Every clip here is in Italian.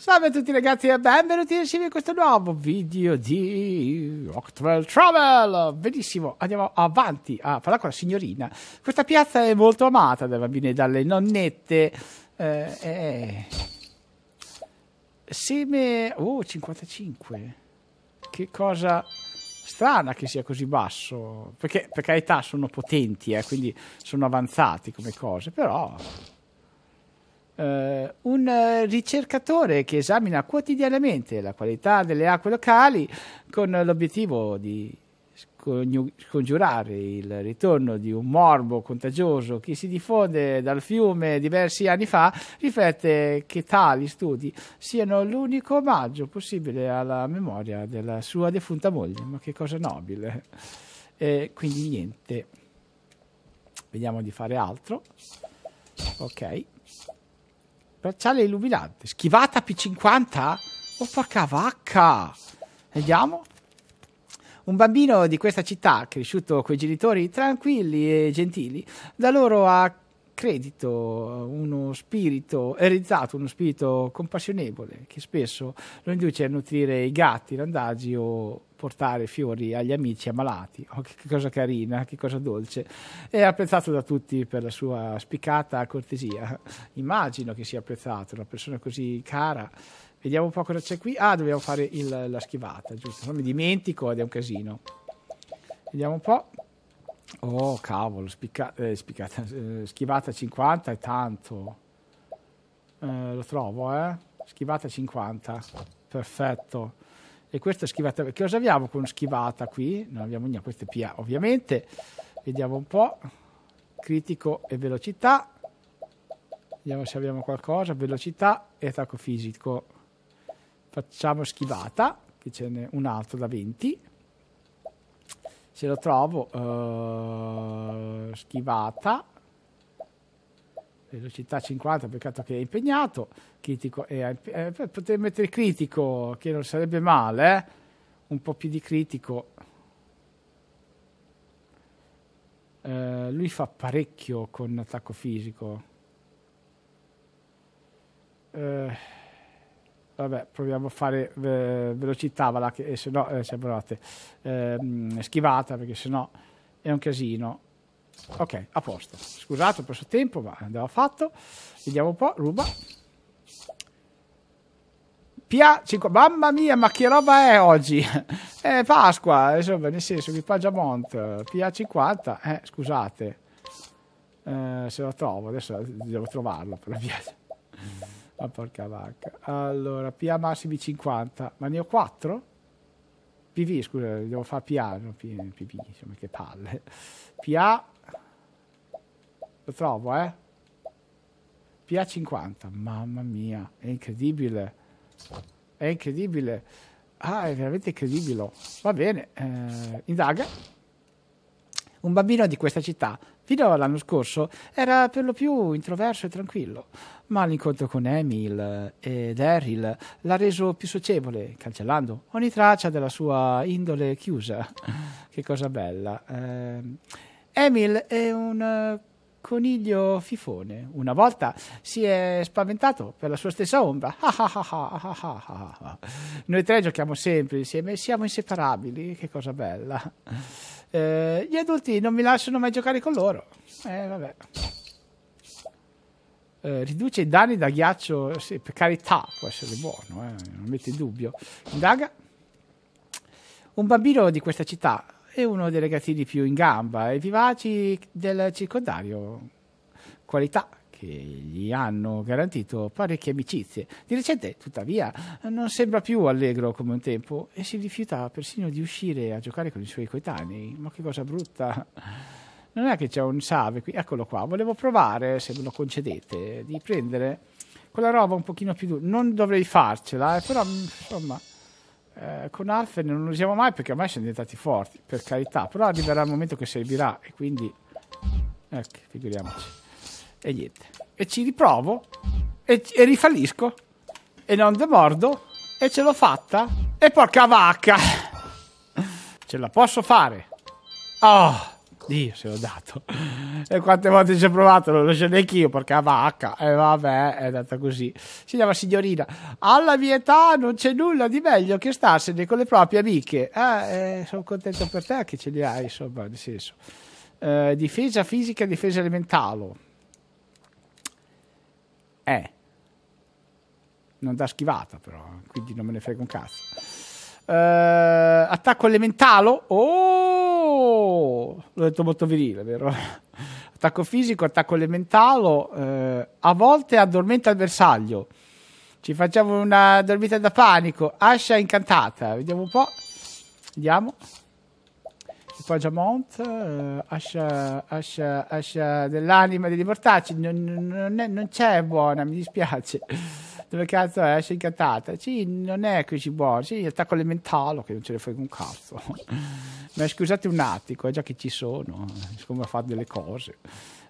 Salve a tutti ragazzi e benvenuti insieme in questo nuovo video di Octopath Traveler. Benissimo, andiamo avanti a parlare con la signorina. Questa piazza è molto amata dai bambini e dalle nonnette. Seme... Oh, 55. Che cosa... strana che sia così basso, perché per carità sono potenti, quindi sono avanzati come cose, però un ricercatore che esamina quotidianamente la qualità delle acque locali con l'obiettivo di scongiurare il ritorno di un morbo contagioso che si diffonde dal fiume diversi anni fa, riflette che tali studi siano l'unico omaggio possibile alla memoria della sua defunta moglie. Ma che cosa nobile! Quindi niente, vediamo di fare altro. Ok, bracciale illuminante, schivata P50? Oh porca vacca! Vediamo. Un bambino di questa città, cresciuto coi genitori tranquilli e gentili, da loro ha credito uno spirito, ereditato uno spirito compassionevole che spesso lo induce a nutrire i gatti randagi o portare fiori agli amici ammalati. Oh, che cosa carina, che cosa dolce. È apprezzato da tutti per la sua spiccata cortesia. Immagino che sia apprezzato una persona così cara. Vediamo un po' cosa c'è qui. Ah, dobbiamo fare la schivata, giusto? Non mi dimentico ed è un casino. Vediamo un po'. Oh, cavolo, schivata 50 è tanto. Lo trovo, Schivata 50. Perfetto. E questa è schivata... Che cosa abbiamo con schivata qui? Non abbiamo niente, questa è PA, ovviamente. Vediamo un po'. Critico e velocità. Vediamo se abbiamo qualcosa. Velocità e attacco fisico. Facciamo schivata, che ce n'è un altro da 20. Se lo trovo, schivata, velocità 50, peccato che è impegnato, critico, potrei mettere critico, che non sarebbe male, un po' più di critico. Lui fa parecchio con attacco fisico. Vabbè, proviamo a fare velocità, va là, che se no schivata, perché se no è un casino. Ok, a posto. Scusate, ho perso tempo, ma andava fatto. Vediamo un po', ruba. PA 5, mamma mia, ma che roba è oggi? È Pasqua, insomma, nel senso, equipaggio a Mont, PA 50, scusate. Se lo trovo, adesso devo trovarlo per la via. Ma porca vacca. Allora, PA massimi 50. Ma ne ho 4? PV, scusa, devo fare PA, non PV, insomma, che palle. PA... Lo trovo, PA 50. Mamma mia, è incredibile. È incredibile. Ah, è veramente incredibile. Va bene, indaga. Un bambino di questa città, fino all'anno scorso, era per lo più introverso e tranquillo, ma l'incontro con Emil ed Eril l'ha reso più socievole, cancellando ogni traccia della sua indole chiusa. Che cosa bella. Emil è un coniglio fifone. Una volta si è spaventato per la sua stessa ombra. Noi tre giochiamo sempre insieme e siamo inseparabili. Che cosa bella. Gli adulti non mi lasciano mai giocare con loro. Vabbè. Riduce i danni da ghiaccio, sì, per carità, può essere buono, non metto in dubbio. Indaga. Un bambino di questa città è uno dei ragazzini più in gamba e vivaci del circondario, qualità che gli hanno garantito parecchie amicizie. Di recente, tuttavia, non sembra più allegro come un tempo e si rifiuta persino di uscire a giocare con i suoi coetanei. Ma che cosa brutta! Non è che c'è un save qui? Eccolo qua. Volevo provare, se me lo concedete, di prendere quella roba un pochino più dura. Non dovrei farcela, però, insomma, con Alfen non lo usiamo mai perché ormai siamo diventati forti, per carità. Però arriverà il momento che servirà e quindi... Ecco, figuriamoci. E niente, e ci riprovo e rifallisco e non demordo e ce l'ho fatta e porca vacca, ce la posso fare. Oh, Dio, se l'ho dato. E quante volte ci ho provato, non lo so neanche io, porca vacca. E vabbè, è andata così. Si chiama signorina. Alla mia età non c'è nulla di meglio che starsene con le proprie amiche. Sono contento per te che ce li hai, insomma, nel senso. Difesa fisica e difesa elementale. Non dà schivata, però, quindi non me ne frega un cazzo. Attacco elementalo. Oh, l'ho detto molto virile, vero? Attacco fisico, attacco elementalo. A volte addormenta il bersaglio. Ci facciamo una dormita da panico. Ascia incantata. Vediamo un po'. Vediamo. Pajamont, ascia dell'anima degli mortacci, non c'è buona, mi dispiace. Dove cazzo è? Ascia incantata. Sì, non è così buona. Sì, attacco elementale, che non ce ne frega un cazzo. Ma scusate un attimo, è già che ci sono, siccome a fare delle cose.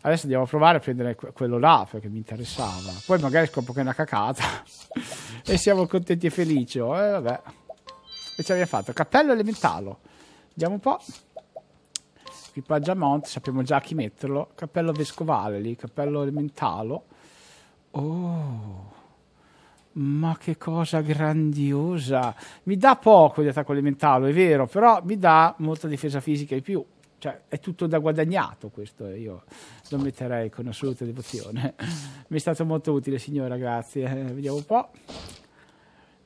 Adesso andiamo a provare a prendere quello là, perché mi interessava. Poi magari scopro che è una cacata. E siamo contenti e felici. Vabbè. E ce l'abbiamo fatto. Cappello elementalo. Vediamo un po'. Equipaggiamento, sappiamo già chi metterlo. Cappello vescovale lì, cappello elementalo. Oh, ma che cosa grandiosa! Mi dà poco di attacco elementalo, è vero, però mi dà molta difesa fisica in più. Cioè, è tutto da guadagnato questo, io lo metterei con assoluta devozione. Mi è stato molto utile, signora, grazie. Vediamo un po'.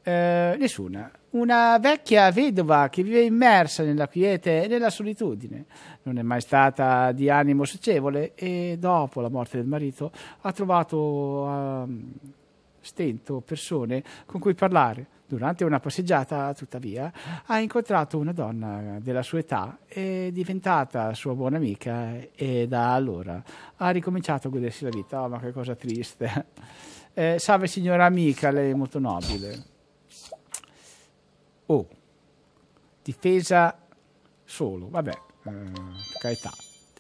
Nessuna. Una vecchia vedova che vive immersa nella quiete e nella solitudine. Non è mai stata di animo socievole e dopo la morte del marito ha trovato a stento persone con cui parlare. Durante una passeggiata, tuttavia, ha incontrato una donna della sua età, è diventata sua buona amica e da allora ha ricominciato a godersi la vita. Oh, ma che cosa triste. Salve signora amica, lei è molto nobile. Oh, difesa solo, vabbè, carità,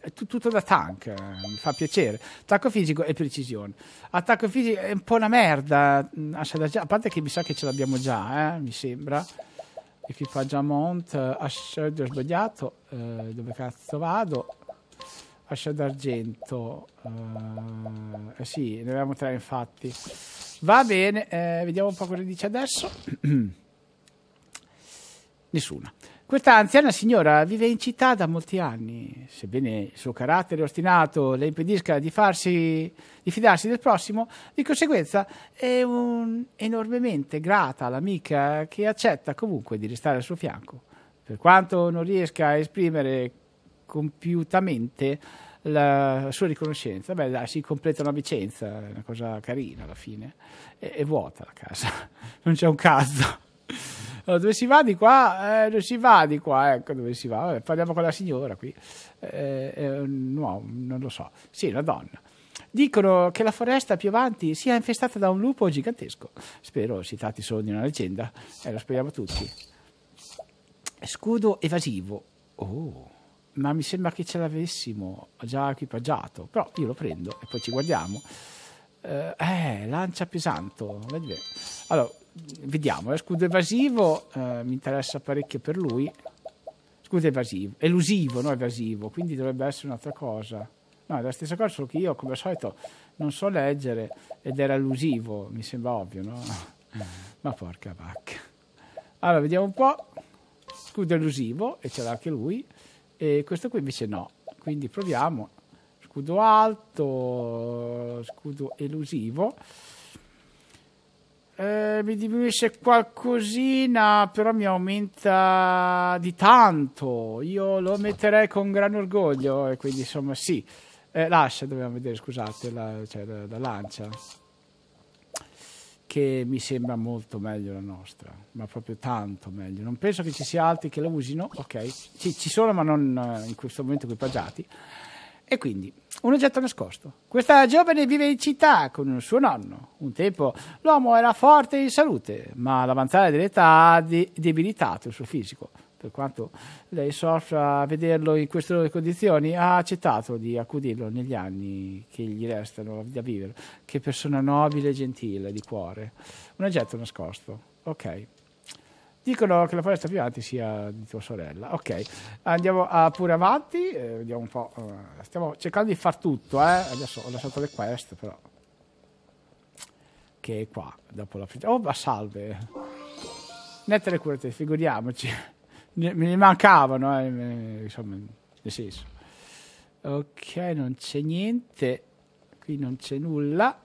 è tutto da tank, mi fa piacere. Attacco fisico e precisione. Attacco fisico è un po' una merda, a parte che mi sa che ce l'abbiamo già, mi sembra. Equipaggiamento, ho sbagliato, dove cazzo vado? Ascia d'argento, sì, ne avevamo tre infatti. Va bene, vediamo un po' cosa dice adesso. Nessuna. Questa anziana signora vive in città da molti anni. Sebbene il suo carattere ostinato le impedisca di fidarsi del prossimo, di conseguenza è enormemente grata all'amica che accetta comunque di restare al suo fianco. Per quanto non riesca a esprimere compiutamente la sua riconoscenza, beh, dai, si completa una vicenza, è una cosa carina alla fine. È vuota la casa, non c'è un cazzo. Allora, dove si va di qua? Dove si va di qua? Ecco dove si va. Vabbè, parliamo con la signora qui. È un uomo, non lo so. Sì, una donna. Dicono che la foresta più avanti sia infestata da un lupo gigantesco. Spero si tratti solo di una leggenda. Lo speriamo tutti. Scudo evasivo. Oh, ma mi sembra che ce l'avessimo già equipaggiato. Però io lo prendo e poi ci guardiamo. Lancia pesante. Allora. Vediamo, scudo evasivo mi interessa parecchio per lui. Scudo evasivo, elusivo, no evasivo, quindi dovrebbe essere un'altra cosa. No, è la stessa cosa, solo che io, come al solito, non so leggere ed era elusivo, mi sembra ovvio, no? Ma porca vacca. Allora, vediamo un po'. Scudo elusivo, e ce l'ha anche lui. E questo qui invece no, quindi proviamo. Scudo alto, scudo elusivo. Mi diminuisce qualcosina, però mi aumenta di tanto. Io lo metterei con gran orgoglio. E quindi, insomma, sì. Lascia, dobbiamo vedere, scusate, la lancia. Che mi sembra molto meglio la nostra. Ma proprio tanto meglio. Non penso che ci sia altri che la usino. Ok, ci sono, ma non in questo momento equipaggiati. E quindi, un oggetto nascosto. Questa giovane vive in città con il suo nonno. Un tempo l'uomo era forte in salute, ma l'avanzare dell'età ha debilitato il suo fisico. Per quanto lei soffra a vederlo in queste condizioni, ha accettato di accudirlo negli anni che gli restano da vivere. Che persona nobile e gentile di cuore. Un oggetto nascosto. Ok. Dicono che la foresta più avanti sia di tua sorella. Ok, andiamo pure avanti. Vediamo un po'. Stiamo cercando di far tutto, eh. Adesso ho lasciato le quest, però. Che è qua, dopo la prigione. Oh, ma salve. Nette le cure, figuriamoci. Me ne mancavano, insomma, nel senso. Ok, non c'è niente. Qui non c'è nulla.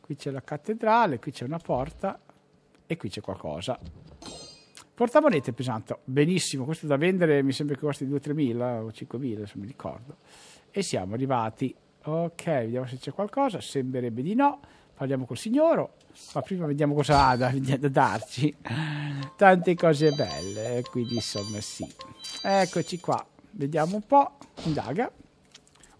Qui c'è la cattedrale, qui c'è una porta. E qui c'è qualcosa. Portamonete pesante. Benissimo, questo da vendere mi sembra che costi 2-3 mila o 5.000, se mi ricordo. E siamo arrivati. Ok, vediamo se c'è qualcosa. Sembrerebbe di no. Parliamo col signore. Ma prima vediamo cosa ha da darci. Tante cose belle. Quindi insomma sì. Eccoci qua. Vediamo un po'. Indaga.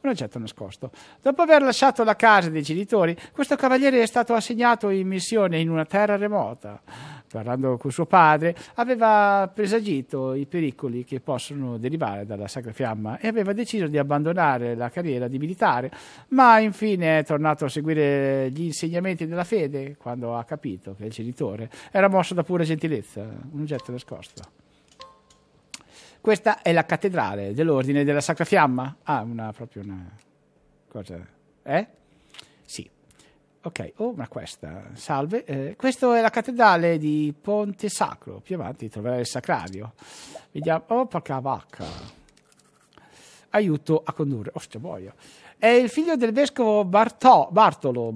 Un oggetto nascosto. Dopo aver lasciato la casa dei genitori, questo cavaliere è stato assegnato in missione in una terra remota. Parlando con suo padre, aveva presagito i pericoli che possono derivare dalla Sacra Fiamma e aveva deciso di abbandonare la carriera di militare, ma infine è tornato a seguire gli insegnamenti della fede quando ha capito che il genitore era mosso da pura gentilezza. Un oggetto nascosto. Questa è la cattedrale dell'ordine della Sacra Fiamma. Ah, proprio una cosa. Sì. Ok, ma questa. Salve. Questa è la cattedrale di Ponte Sacro. Più avanti troverai il sacrario. Vediamo. Oh, porca vacca. Aiuto a condurre. Oh, c'è boia. È il figlio del vescovo Bartololo.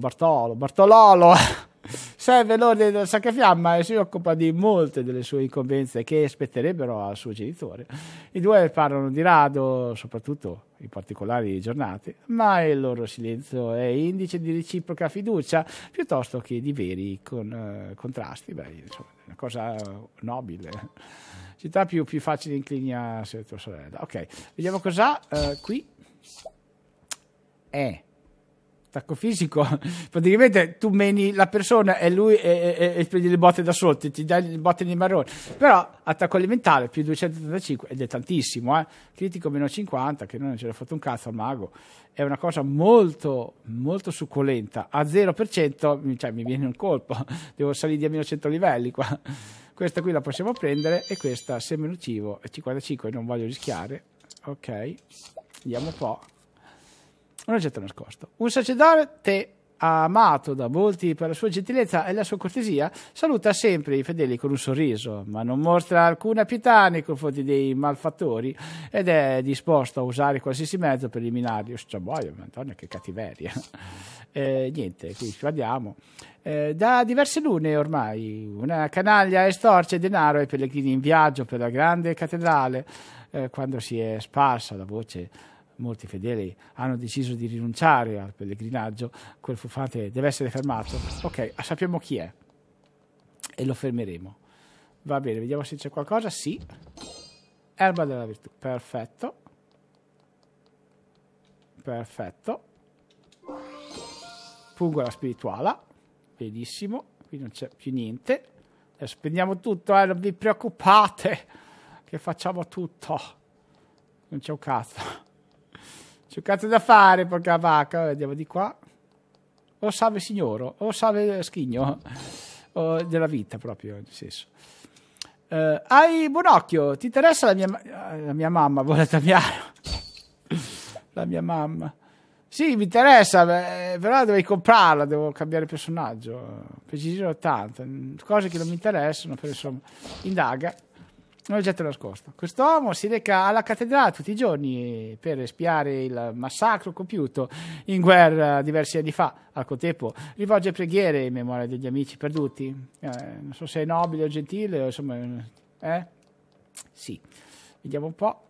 Serve l'ordine della Sacra Fiamma e si occupa di molte delle sue incombenze che spetterebbero al suo genitore. I due parlano di rado, soprattutto in particolari giornate, ma il loro silenzio è indice di reciproca fiducia piuttosto che di veri contrasti. Beh, insomma, è una cosa nobile. Città più facile inclina se tua sorella. Ok, vediamo cos'ha qui. Attacco fisico, praticamente tu meni la persona e lui e prendi le botte da solo, ti dai le botte nei marroni. Però attacco alimentare più 235 ed è tantissimo, eh? Critico meno 50, che non ce l'ha fatto un cazzo al mago, è una cosa molto molto succulenta. A 0%, cioè, mi viene un colpo, devo salire di almeno 100 livelli qua. Questa qui la possiamo prendere e questa seme nocivo è 55, non voglio rischiare. Ok, vediamo un po'. Un oggetto nascosto. Un sacerdote amato da molti per la sua gentilezza e la sua cortesia saluta sempre i fedeli con un sorriso, ma non mostra alcuna pietà nei confronti dei malfattori ed è disposto a usare qualsiasi mezzo per eliminarli. Sciaboia, Antonio, che cattiveria. Niente, qui ci guardiamo. Da diverse lune ormai una canaglia estorce denaro ai pellegrini in viaggio per la grande cattedrale. Quando si è sparsa la voce, molti fedeli hanno deciso di rinunciare al pellegrinaggio. Quel furfante deve essere fermato. Ok, sappiamo chi è e lo fermeremo. Va bene, vediamo se c'è qualcosa. Sì, erba della virtù. Perfetto. Perfetto. Pungola spirituale. Benissimo. Qui non c'è più niente. Adesso prendiamo tutto, non vi preoccupate che facciamo tutto. Non c'è un cazzo. C'è un cazzo da fare, porca vacca. Andiamo di qua. O salve signoro, o salve schigno. O della vita proprio, nel senso. Hai buon occhio, ti interessa la mia mamma, vuole tagliare. La mia mamma. Sì, mi interessa, però dovevi comprarla, devo cambiare personaggio. Precisione 80. Cose che non mi interessano, però insomma. Indaga. Un oggetto nascosto. Quest'uomo si reca alla cattedrale tutti i giorni per espiare il massacro compiuto in guerra diversi anni fa. Al contempo rivolge preghiere in memoria degli amici perduti. Non so se è nobile o gentile, o insomma. Sì. Vediamo un po'.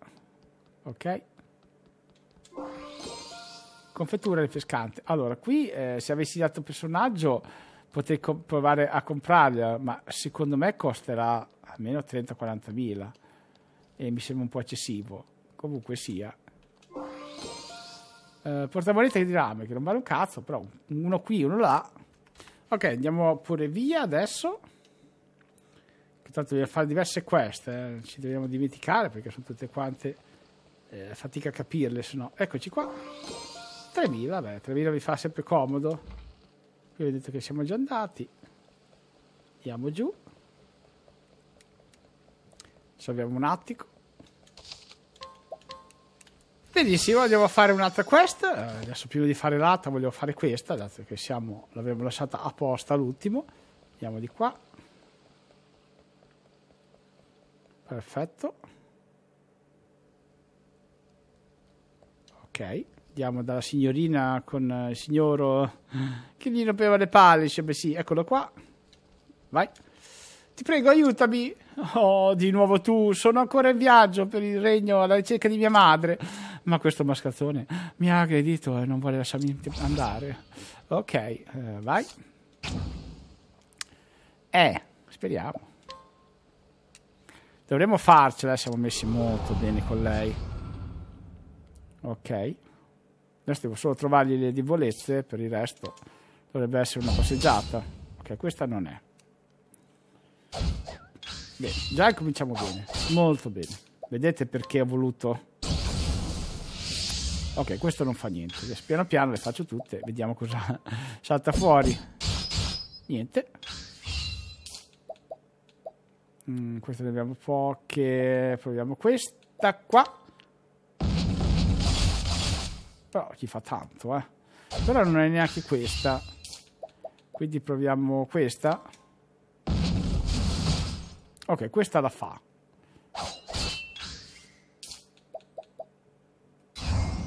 Ok. Confettura rinfrescante. Allora, qui se avessi dato personaggio potrei provare a comprarla, ma secondo me costerà almeno 30-40 mila e mi sembra un po' eccessivo. Comunque sia, portamonete di rame che non vale un cazzo, però uno qui, uno là. Ok, andiamo pure via adesso, che tanto dobbiamo fare diverse quest, ci dobbiamo dimenticare perché sono tutte quante fatica a capirle, se no. Eccoci qua. 3.000, vabbè, 3.000 vi fa sempre comodo. Qui vedete che siamo già andati, andiamo giù. Salviamo un attico. Benissimo, andiamo a fare un'altra quest. Adesso prima di fare l'altra voglio fare questa, dato che l'abbiamo lasciata apposta all'ultimo. Andiamo di qua. Perfetto. Ok, andiamo dalla signorina con il signoro che gli rompeva le palle. Dice, beh sì, eccolo qua. Vai. Ti prego, aiutami. Oh, di nuovo tu. Sono ancora in viaggio per il regno alla ricerca di mia madre. Ma questo mascalzone mi ha aggredito e non vuole lasciarmi andare. Ok, vai. Speriamo. Dovremmo farcela, siamo messi molto bene con lei. Ok. Adesso devo solo trovargli le debolezze, per il resto dovrebbe essere una passeggiata. Ok, questa non è. Bene, già cominciamo bene, molto bene. Vedete perché ho voluto? Ok, questo non fa niente. Piano piano le faccio tutte, vediamo cosa salta fuori. Niente. Queste ne abbiamo poche. Proviamo questa qua. Però ci fa tanto, eh. Però non è neanche questa. Quindi proviamo questa. Ok, questa la fa.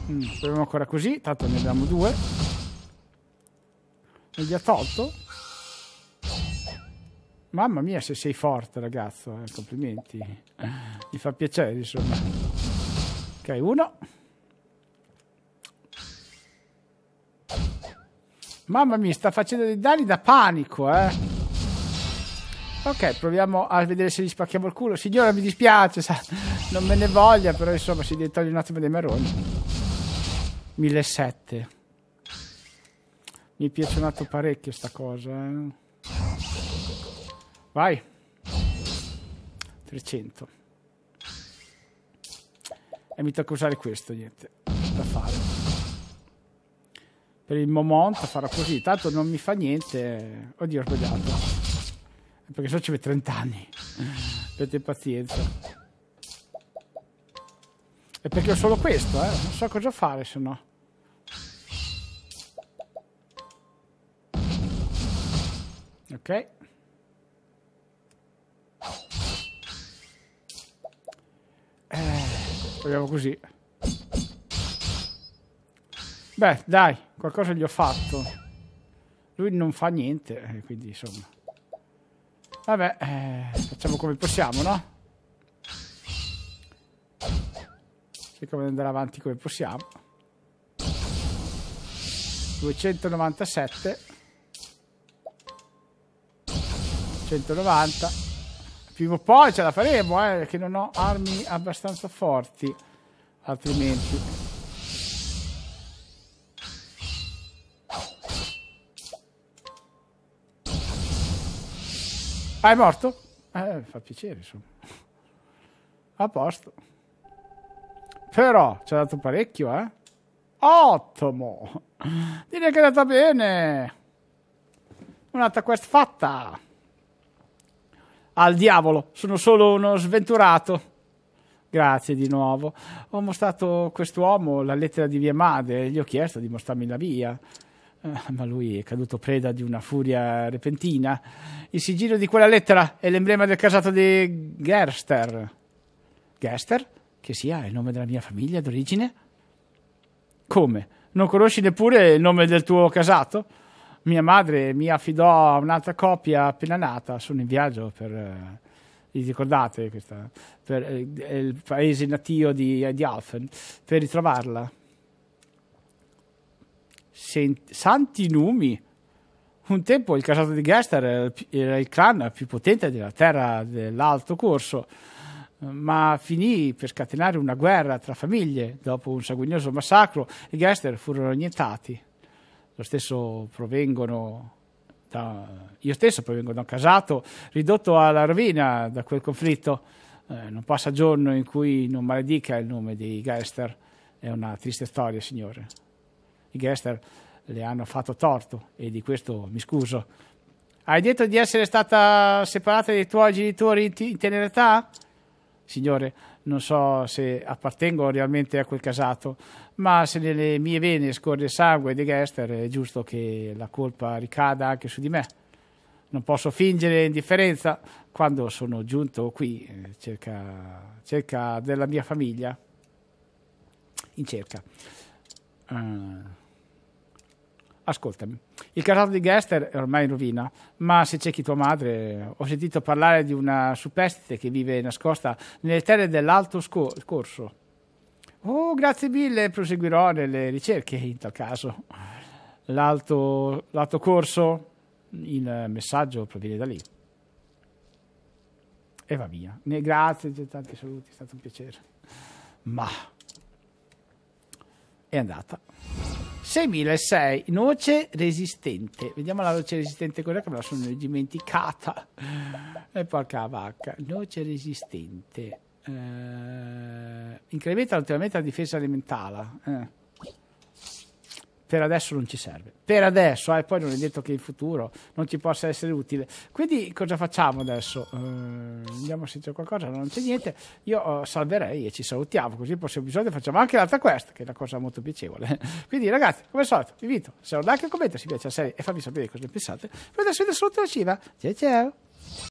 Proviamo ancora così, tanto ne abbiamo due. E gli ha tolto. Mamma mia, se sei forte, ragazzo, eh. Complimenti. Mi fa piacere, insomma. Ok, uno. Mamma mia, sta facendo dei danni da panico, eh. Ok, proviamo a vedere se gli spacchiamo il culo. Signora, mi dispiace, sa, non me ne voglia, però insomma si deve togliere un attimo dei marroni. 1700. Mi piace un altro parecchio sta cosa, eh. Vai. 300. E mi tocca usare questo, niente da fare. Per il momento farò così, tanto non mi fa niente. Oddio, ho sbagliato. Perché so ci vedo 30 anni. Avete pazienza. E perché ho solo questo, eh? Non so cosa fare, se no. Ok. Proviamo così. Beh, dai, qualcosa gli ho fatto. Lui non fa niente, quindi insomma. Vabbè, facciamo come possiamo, no? Cerchiamo di andare avanti come possiamo. 297. 190. Prima o poi ce la faremo, perché non ho armi abbastanza forti. Altrimenti. Ah, è morto? Fa piacere, insomma. A posto. Però, ci ha dato parecchio, eh? Ottimo! Direi che è andata bene! Un'altra quest fatta! Al diavolo, sono solo uno sventurato. Grazie di nuovo. Ho mostrato a quest'uomo la lettera di mia madre, gli ho chiesto di mostrarmi la via. Ma lui è caduto preda di una furia repentina. Il sigillo di quella lettera è l'emblema del casato di Garster. Garster? Che sia il nome della mia famiglia d'origine? Come? Non conosci neppure il nome del tuo casato? Mia madre mi affidò a un'altra coppia appena nata. Sono in viaggio per... vi ricordate questa? Per il paese natio di Alfen. Per ritrovarla. Santi numi. Un tempo il casato di Garster era il clan più potente della terra dell'Alto Corso, ma finì per scatenare una guerra tra famiglie. Dopo un sanguinoso massacro i Garster furono annientati. Io stesso provengo da un casato ridotto alla rovina da quel conflitto. Non passa giorno in cui non maledica il nome dei Garster. È una triste storia, signore. I Garster le hanno fatto torto e di questo mi scuso. Hai detto di essere stata separata dai tuoi genitori in tenera età? signore, non so se appartengo realmente a quel casato, ma se nelle mie vene scorre sangue di Garster è giusto che la colpa ricada anche su di me. Non posso fingere indifferenza quando sono giunto qui, cerca della mia famiglia, in cerca. Ascoltami, il casato di Garster è ormai in rovina, ma se cerchi tua madre, ho sentito parlare di una superstite che vive nascosta nelle terre dell'Alto Corso. Oh, grazie mille, proseguirò nelle ricerche in tal caso. L'Alto Corso, il messaggio proviene da lì. E va via. Grazie, tanti saluti, è stato un piacere. Ma è andata. 6006, noce resistente. Vediamo la noce resistente corretta, me la sono dimenticata. E porca vacca, noce resistente. Incrementa ulteriormente la difesa alimentare. Per adesso non ci serve. Per adesso, poi non è detto che in futuro non ci possa essere utile. Quindi cosa facciamo adesso? Vediamo se c'è qualcosa, non c'è niente. Io salverei e ci salutiamo, così il prossimo episodio facciamo anche l'altra quest, che è una cosa molto piacevole. Quindi ragazzi, come al solito, vi invito, se non like e commentate, se vi piace la serie e fammi sapere cosa ne pensate. Per adesso vi saluto, ciao ciao!